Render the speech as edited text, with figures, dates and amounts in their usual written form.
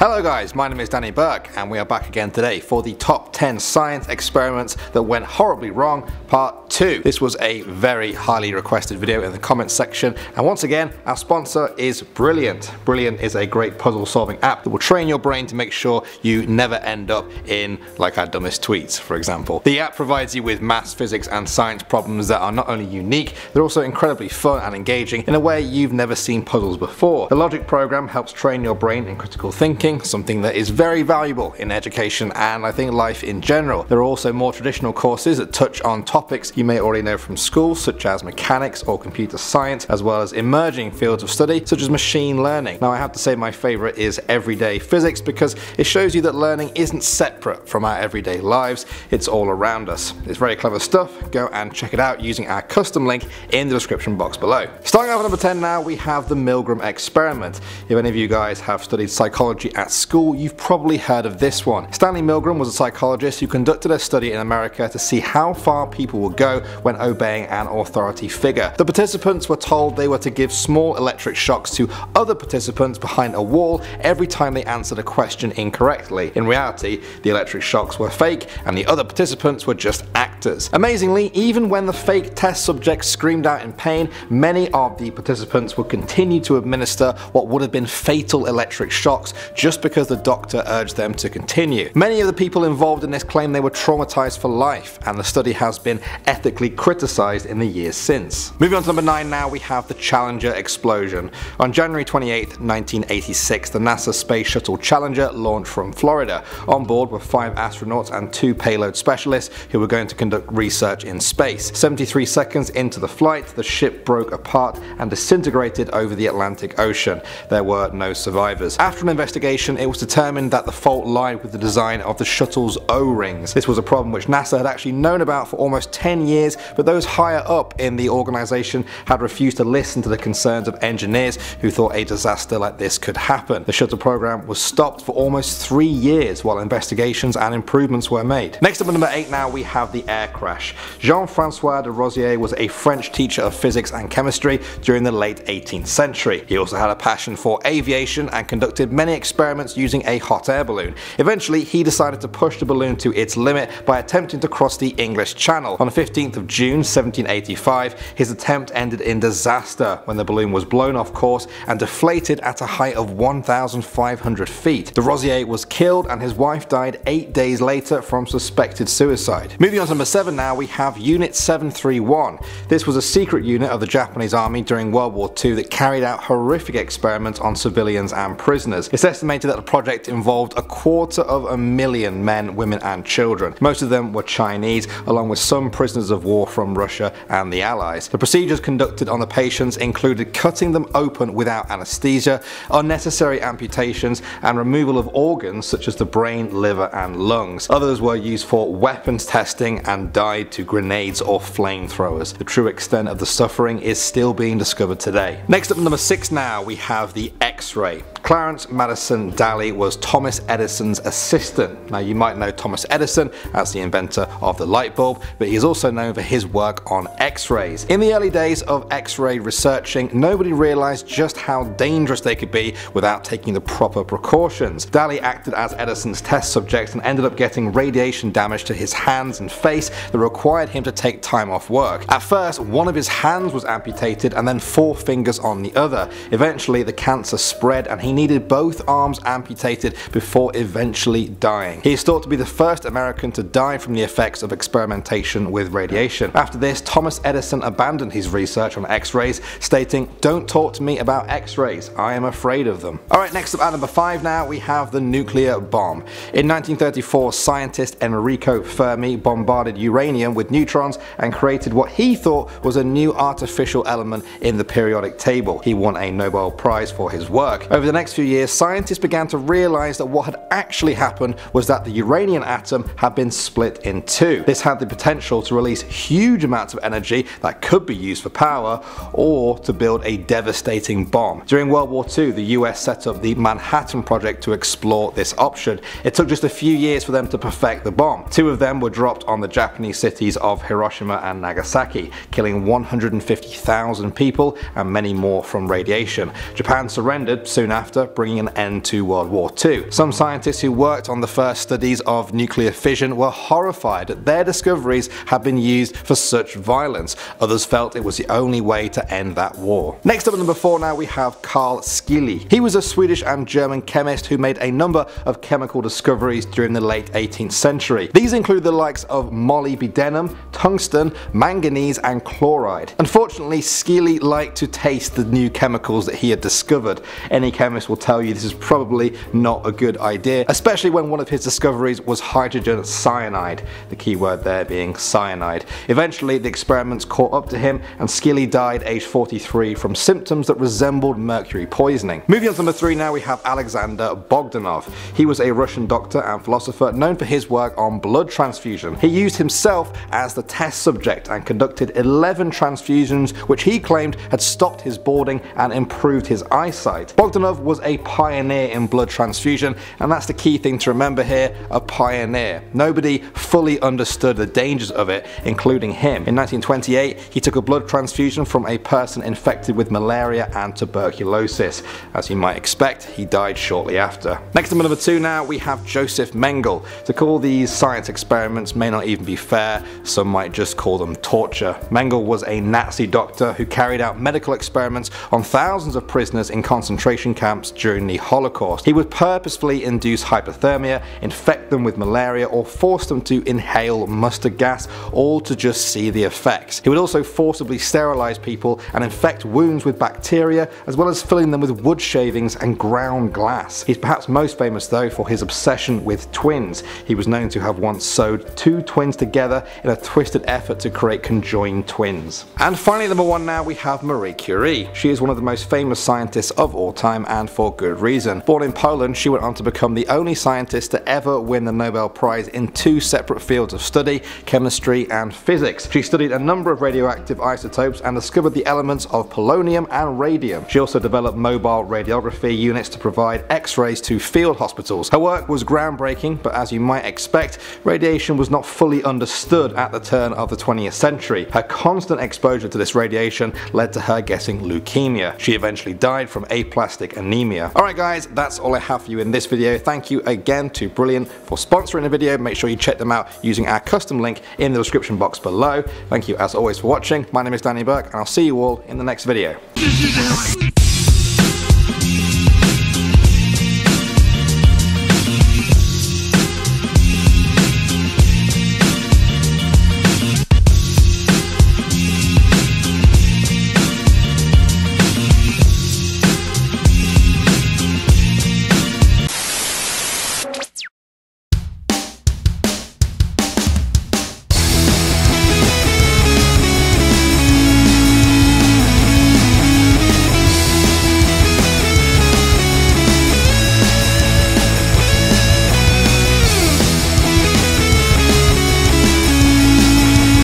Hello guys, my name is Danny Burke and we are back again today for the top 10 science experiments that went horribly wrong part 2. This was a very highly requested video in the comments section, and once again our sponsor is Brilliant. Brilliant is a great puzzle solving app that will train your brain to make sure you never end up in like our dumbest tweets, for example. The app provides you with maths, physics and science problems that are not only unique, they're also incredibly fun and engaging in a way you've never seen puzzles before. The logic program helps train your brain in critical thinking, something that is very valuable in education and I think life in general. There are also more traditional courses that touch on topics you may already know from school, such as mechanics or computer science, as well as emerging fields of study such as machine learning. Now I have to say my favorite is everyday physics, because it shows you that learning isn't separate from our everyday lives, it's all around us. It's very clever stuff. Go and check it out using our custom link in the description box below. Starting off at number 10 now, we have the Milgram experiment. If any of you guys have studied psychology at school, you've probably heard of this one. Stanley Milgram was a psychologist who conducted a study in America to see how far people would go when obeying an authority figure. The participants were told they were to give small electric shocks to other participants behind a wall every time they answered a question incorrectly. In reality, the electric shocks were fake and the other participants were just actors. Amazingly, even when the fake test subjects screamed out in pain, many of the participants would continue to administer what would have been fatal electric shocks just because the doctor urged them to continue. Many of the people involved in this claim they were traumatized for life, and the study has been ethically criticized in the years since. Moving on to number 9 now, we have the Challenger explosion. On January 28, 1986, the NASA space shuttle Challenger launched from Florida. On board were 5 astronauts and 2 payload specialists who were going to conduct research in space. 73 seconds into the flight, the ship broke apart and disintegrated over the Atlantic Ocean. There were no survivors. After an investigation, it was determined that the fault lied with the design of the shuttle's O-rings. This was a problem which NASA had actually known about for almost 10 years, but those higher up in the organization had refused to listen to the concerns of engineers who thought a disaster like this could happen. The shuttle program was stopped for almost 3 years while investigations and improvements were made. Next up at number 8 now, we have the air crash. Jean-Francois de Rosier was a French teacher of physics and chemistry during the late 18th century. He also had a passion for aviation and conducted many experiments using a hot air balloon. Eventually, he decided to push the balloon to its limit by attempting to cross the English Channel. On the 15th of June 1785, his attempt ended in disaster when the balloon was blown off course and deflated at a height of 1,500 feet. De Rosier was killed and his wife died 8 days later from suspected suicide. Moving on to number 7 now, we have Unit 731. This was a secret unit of the Japanese army during World War II that carried out horrific experiments on civilians and prisoners. It's estimated that the project involved 250,000 men, women and children. Most of them were Chinese, along with some prisoners of war from Russia and the Allies. The procedures conducted on the patients included cutting them open without anesthesia, unnecessary amputations and removal of organs such as the brain, liver and lungs. Others were used for weapons testing and died to grenades or flamethrowers. The true extent of the suffering is still being discovered today. Next up at number 6 now, we have the X-ray. Clarence Madison Daly was Thomas Edison's assistant. Now you might know Thomas Edison as the inventor of the light bulb, but he's also known for his work on X-rays. In the early days of X-ray researching, nobody realized just how dangerous they could be without taking the proper precautions. Daly acted as Edison's test subject and ended up getting radiation damage to his hands and face that required him to take time off work. At first, one of his hands was amputated and then 4 fingers on the other. Eventually, the cancer spread and he needed both arms amputated before eventually dying. He is thought to be the first American to die from the effects of experimentation with radiation. After this, Thomas Edison abandoned his research on X-rays, stating, "Don't talk to me about X-rays, I am afraid of them." Alright, next up at number 5 now, we have the nuclear bomb. In 1934, scientist Enrico Fermi bombarded uranium with neutrons and created what he thought was a new artificial element in the periodic table. He won a Nobel Prize for his work. Over the next few years, scientists began to realize that what had actually happened was that the uranium atom had been split in 2. This had the potential to release huge amounts of energy that could be used for power or to build a devastating bomb. During World War II, the US set up the Manhattan Project to explore this option. It took just a few years for them to perfect the bomb. 2 of them were dropped on the Japanese cities of Hiroshima and Nagasaki, killing 150,000 people and many more from radiation. Japan surrendered soon after, bringing an end to World War II. Some scientists who worked on the first studies of nuclear fission were horrified that their discoveries had been used for such violence. Others felt it was the only way to end that war. Next up at number 4 now we have Carl Scheele. He was a Swedish and German chemist who made a number of chemical discoveries during the late 18th century. These include the likes of molybdenum, tungsten, manganese and chloride. Unfortunately, Scheele liked to taste the new chemicals that he had discovered. Any chemist will tell you this is probably not a good idea, especially when one of his discoveries was hydrogen cyanide, the key word there being cyanide. Eventually the experiments caught up to him and Scheele died aged 43 from symptoms that resembled mercury poisoning. Moving on to number 3 now we have Alexander Bogdanov. He was a Russian doctor and philosopher known for his work on blood transfusion. He used himself as the test subject and conducted 11 transfusions which he claimed had stopped his balding and improved his eyesight. Bogdanov was a pioneer in blood transfusion, and that's the key thing to remember here, a pioneer. Nobody fully understood the dangers of it, including him. In 1928 he took a blood transfusion from a person infected with malaria and tuberculosis. As you might expect, he died shortly after. Next up at number 2 now we have Josef Mengele. To call these science experiments may not even be fair, some might just call them torture. Mengele was a Nazi doctor who carried out medical experiments on thousands of prisoners in concentration camps during the Holocaust. He would purposefully induce hypothermia, infect them with malaria or force them to inhale mustard gas, all to just see the effects. He would also forcibly sterilize people and infect wounds with bacteria, as well as filling them with wood shavings and ground glass. He's perhaps most famous though for his obsession with twins. He was known to have once sewed 2 twins together in a twisted effort to create conjoined twins. And finally number 1 now we have Marie Curie. She is one of the most famous scientists of all time, and for good reason. Born in Poland, she went on to become the only scientist to ever win the Nobel Prize in 2 separate fields of study, chemistry and physics. She studied a number of radioactive isotopes and discovered the elements of polonium and radium. She also developed mobile radiography units to provide x-rays to field hospitals. Her work was groundbreaking, but as you might expect, radiation was not fully understood at the turn of the 20th century. Her constant exposure to this radiation led to her getting leukemia. She eventually died from aplastic anemia. Alright guys, that's all I have for you in this video. Thank you again to Brilliant for sponsoring the video. Make sure you check them out using our custom link in the description box below. Thank you as always for watching. My name is Danny Burke and I'll see you all in the next video.